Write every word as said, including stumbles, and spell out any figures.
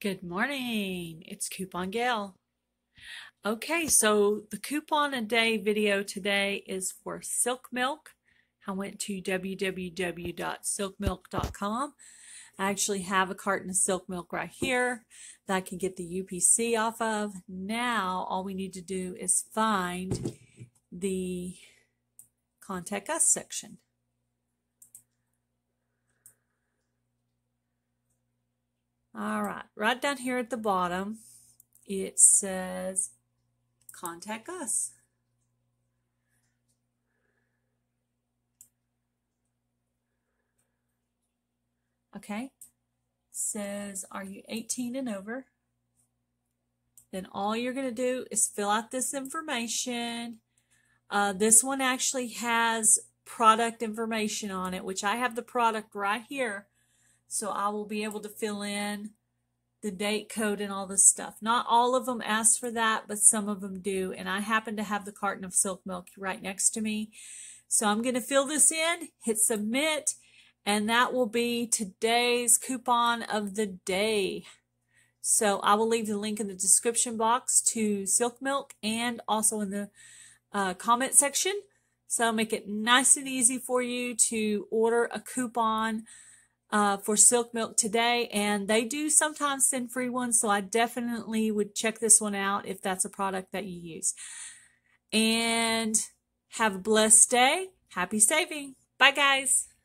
Good morning, it's Coupon Gail. Okay, so the coupon a day video today is for Silk Milk. I went to w w w dot silk milk dot com. I actually have a carton of Silk Milk right here that I can get the U P C off of. Now all we need to do is find the Contact Us section. All right, right down here at the bottom, it says Contact Us. Okay, says, are you eighteen and over? Then all you're going to do is fill out this information. Uh, this one actually has product information on it, which I have the product right here. So I will be able to fill in the date code and all this stuff. Not all of them ask for that, but some of them do. And I happen to have the carton of Silk Milk right next to me. So I'm going to fill this in, hit submit, and that will be today's coupon of the day. So I will leave the link in the description box to Silk Milk and also in the uh, comment section. So I'll make it nice and easy for you to order a coupon Uh, for Silk Milk today, and they do sometimes send free ones, so I definitely would check this one out if that's a product that you use. And have a blessed day. Happy saving. Bye, guys.